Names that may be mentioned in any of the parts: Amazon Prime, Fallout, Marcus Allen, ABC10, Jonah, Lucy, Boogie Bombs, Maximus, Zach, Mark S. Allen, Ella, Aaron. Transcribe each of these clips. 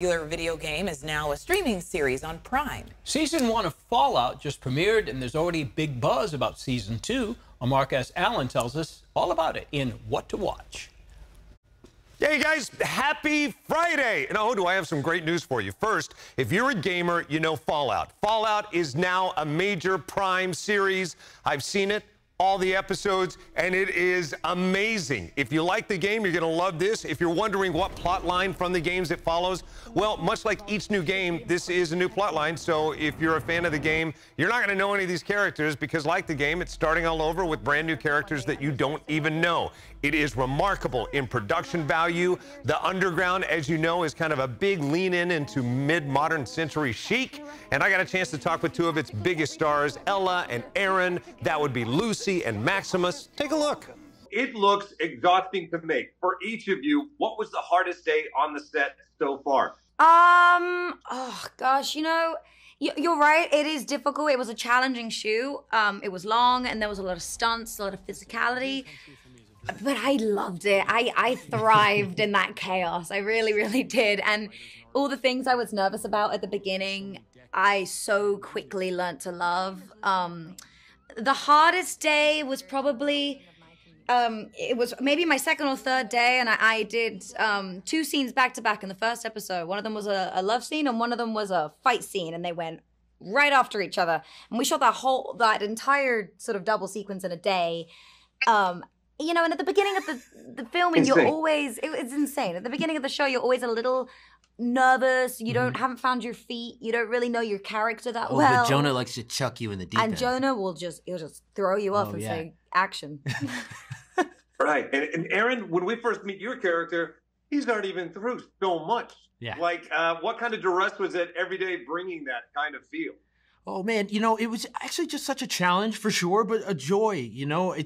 popular video game is now a streaming series on Prime. Season 1 of Fallout just premiered, and there's already big buzz about Season 2. Well, Mark S. Allen tells us all about it in What to Watch. Hey guys, happy Friday! And oh, do I have some great news for you. First, if you're a gamer, you know Fallout. Fallout is now a major Prime series. I've seen it, all the episodes, and it is amazing. If you like the game, you're gonna love this. If you're wondering what plot line from the games it follows, well, much like each new game, this is a new plot line. So if you're a fan of the game, you're not gonna know any of these characters because like the game, it's starting all over with brand new characters that you don't even know. It is remarkable in production value. The Underground, as you know, is kind of a big lean in into mid-modern century chic. And I got a chance to talk with two of its biggest stars, Ella and Aaron. That would be Lucy and Maximus. Take a look. It looks exhausting to make. For each of you, what was the hardest day on the set so far? Oh gosh, you know, you're right. It is difficult. It was a challenging shoot. It was long and there was a lot of stunts, a lot of physicality. But I loved it. I thrived in that chaos. I really, really did. And all the things I was nervous about at the beginning, I so quickly learned to love. The hardest day was probably, it was maybe my second or third day, and I did two scenes back to back in the first episode. One of them was a love scene and one of them was a fight scene, and they went right after each other. And we shot that entire sort of double sequence in a day. You know, and at the beginning of the filming, you're always, it's insane. At the beginning of the show, you're always a little nervous. You haven't found your feet. You don't really know your character that well. But Jonah likes to chuck you in the deep end. And Jonah will just, he'll just throw you off and say, action. Right. And Aaron, when we first meet your character, he's already been through so much. Yeah. Like, what kind of duress was it every day bringing that kind of feel? Oh man, you know, it was actually just such a challenge for sure, but a joy, you know?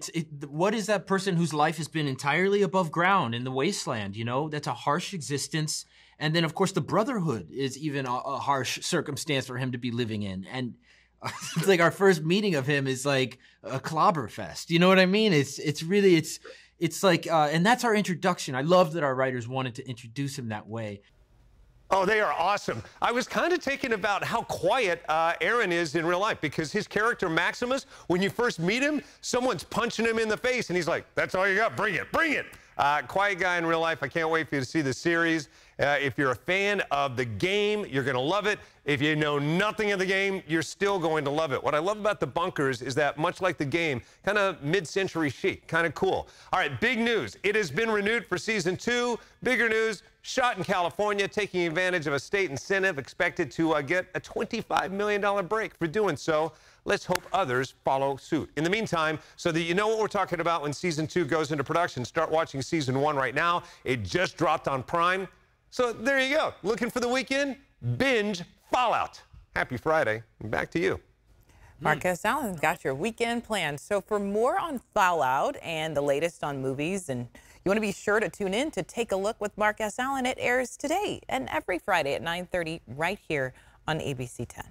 What is that person whose life has been entirely above ground in the wasteland, you know? That's a harsh existence. And then of course the brotherhood is even a harsh circumstance for him to be living in. And it's like our first meeting of him is like a clobber fest, you know what I mean? It's like, and that's our introduction. I love that our writers wanted to introduce him that way. Oh, they are awesome. I was kind of taken about how quiet Aaron is in real life because his character Maximus, when you first meet him, someone's punching him in the face and he's like, that's all you got, bring it, bring it. Quiet guy in real life. I can't wait for you to see the series. If you're a fan of the game, you're going to love it. If you know nothing of the game, you're still going to love it. What I love about the bunkers is that, much like the game, kind of mid-century chic, kind of cool. All right, big news. It has been renewed for Season 2. Bigger news, shot in California, taking advantage of a state incentive, expected to get a $25 million break for doing so. Let's hope others follow suit. In the meantime, so that you know what we're talking about when Season 2 goes into production, start watching Season 1 right now. It just dropped on Prime. So there you go. Looking for the weekend? Binge Fallout. Happy Friday. Back to you. Marcus Allen, got your weekend planned. So for more on Fallout and the latest on movies, and you want to be sure to tune in to Take a Look with Mark S. Allen. It airs today and every Friday at 9:30 right here on ABC 10.